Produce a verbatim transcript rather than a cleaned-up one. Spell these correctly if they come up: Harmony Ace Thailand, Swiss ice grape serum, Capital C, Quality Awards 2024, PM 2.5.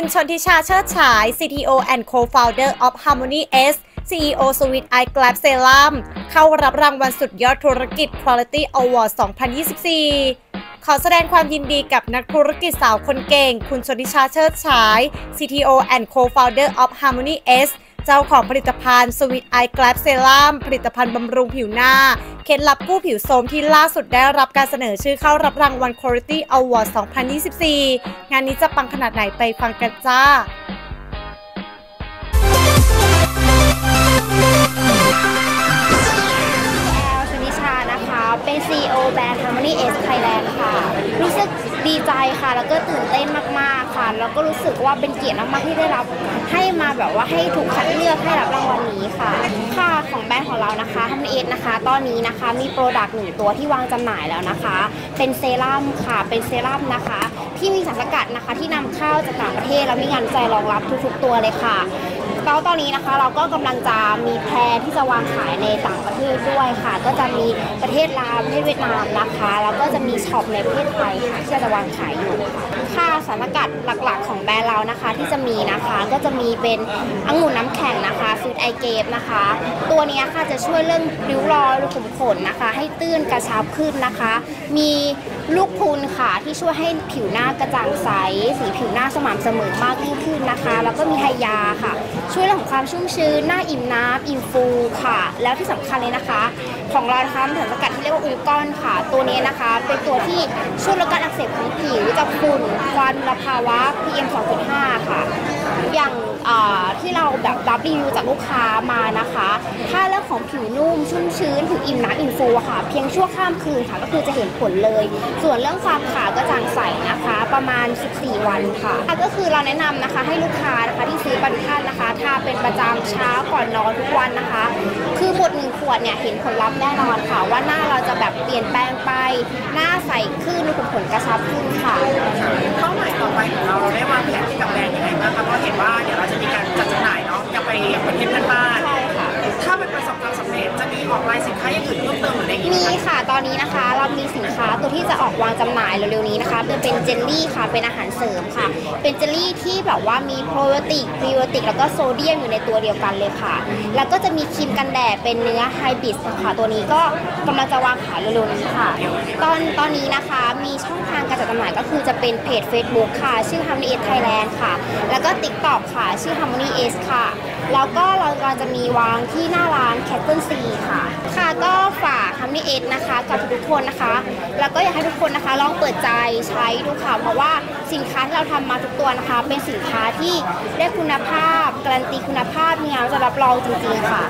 คุณชนทิชาเชิดฉาย ซี ที โอ and Co-founder of Harmony Ace ซี อี โอ Swiss ice grape serum เข้ารับรางวัลสุดยอดธุรกิจ Quality Awards สองพันยี่สิบสี่ ขอแสดงความยินดีกับนักธุรกิจสาวคนเก่งคุณชนทิชาเชิดฉาย ซี ที โอ and Co-founder of Harmony Ace เจ้าของผลิตภัณฑ์ Swiss ice grape serum ผลิตภัณฑ์บำรุงผิวหน้าเคล็ดลับกู้ผิวโทรมที่ล่าสุดได้รับการเสนอชื่อเข้ารับรางวัล Quality Awards สองพันยี่สิบสี่ งานนี้จะปังขนาดไหนไปฟังกันจ้าชนิชานะคะเป็น ซี อี โอ แบรนด์ Harmony Ace Thailand ค่ะรู้สึกดีใจค่ะแล้วก็ตื่นเต้นมากๆค่ะแล้วก็รู้สึกว่าเป็นเกียรติมากๆที่ได้รับให้มาแบบว่าให้ถูกคัดเลือกให้รับรางวัลนี้ค่ะค่ะของแบรนด์ของเรานะคะ Harmony Ace นะคะตอนนี้นะคะมีโปรดักต์หนึ่งตัวที่วางจำหน่ายแล้วนะคะเป็นเซรั่มค่ะเป็นเซรั่มนะคะที่มีสารสกัดนะคะที่นำเข้าจากต่างประเทศแล้วมีงานวิจัยรองรับทุกๆตัวเลยค่ะแล้วตอนนี้นะคะเราก็กำลังจะมีแพลนที่จะวางขายในต่างประเทศด้วยค่ะก็จะมีประเทศลาวประเทศเวียดนามนะคะแล้วก็จะมีช็อปในประเทศไทยที่จะวางขายอยู่ค่าสารสกัดหลักๆของแบรนด์เรานะคะที่จะมีนะคะก็จะมีเป็นองุ่นน้ำแข็งนะคะซูดไอเกฟนะคะตัวนี้ค่ะจะช่วยเรื่องริ้วรอยรูขุมขนนะคะให้ตื้นกระชับขึ้นนะคะมีลูกพรุนค่ะที่ช่วยให้ผิวหน้ากระจ่างใสสีผิวหน้าสม่ำเสมอมากยิ่งขึ้นนะคะแล้วก็มีไฮยาค่ะช่วยเรื่องของความชุ่มชื้นหน้าอิ่มน้ำอิ่มฟูค่ะแล้วที่สำคัญเลยนะคะของเรานะคะมีสารสกัดที่เรียกว่าอูก้อนค่ะตัวนี้นะคะเป็นตัวที่ช่วยลดการอักเสบของผิวจากฝุ่นควันมลภาวะ พี เอ็ม สอง จุด ห้า ค่ะอย่างที่เราแบบรับรีวิวจากลูกค้ามานะคะถ้าเรื่องของผิวนุ่มชุ่มชื้นผิวอิ่มน้ำอิ่มฟูค่ะเพียงชั่วข้ามคืนค่ะก็คือจะเห็นผลเลยส่วนเรื่องความขาวก็จางใสนะคะประมาณสิบสี่วันค่ะก็คือเราแนะนำนะคะให้ลูกค้านะคะที่ซื้อบัตรท่านนะคะทาเป็นประจำเช้าก่อนนอนทุกวันนะคะคือหมดหนึ่งขวดเนี่ยเห็นผลลัพธ์แน่นอนค่ะว่าหน้าเราจะแบบเปลี่ยนแปลงไปหน้าใสขึ้นรูขุมขนกระชับขึ้นค่ะเป้าหมายต่อไปของเราเราได้วางแผนที่กับแบรนด์ยังไงบ้างคะเพราะเห็นว่าเดี๋ยวเราจะมีการจัดจำหน่ายเนาะจะไปประเทศเพื่อนบ้านถ้าเป็นประสบความสำเร็จจะมีออกรายสินค้าอย่างอื่นเพิ่มเติมหรืออะไรอีกมีค่ะตอนนี้นะคะเรามีสินค้าตัวที่จะออกวางจำหน่ายเร็วๆนี้นะคะเป็นเจลลี่ค่ะเป็นอาหารเสริมค่ะเป็นเจลลี่ที่แบบว่ามีโปรไบโอติกพรีไบโอติกแล้วก็โซเดียมอยู่ในตัวเดียวกันเลยค่ะแล้วก็จะมีครีมกันแดดเป็นเนื้อไฮบริดค่ะตัวนี้ก็กำลังจะวางขายเร็วๆนี้ค่ะตอนตอนนี้นะคะมีช่องทางการจัดจำหน่ายก็คือจะเป็นเพจ Facebook ค่ะชื่อ Harmony Ace Thailand ค่ะแล้วก็ TikTok ค่ะชื่อ Harmony Ace ค่ะแล้วก็เราก็จะมีวางที่หน้าร้าน Capital C ค่ะค่ะก็ฝาก Harmony Ace นะคะกับทุกคนนะคะแล้วก็อยากให้ทุกคนนะคะลองเปิดใจใช้ดูค่ะเพราะว่าสินค้าที่เราทำมาทุกตัวนะคะเป็นสินค้าที่ได้คุณภาพการันตีคุณภาพมีงานจะรับรองจริงๆค่ะ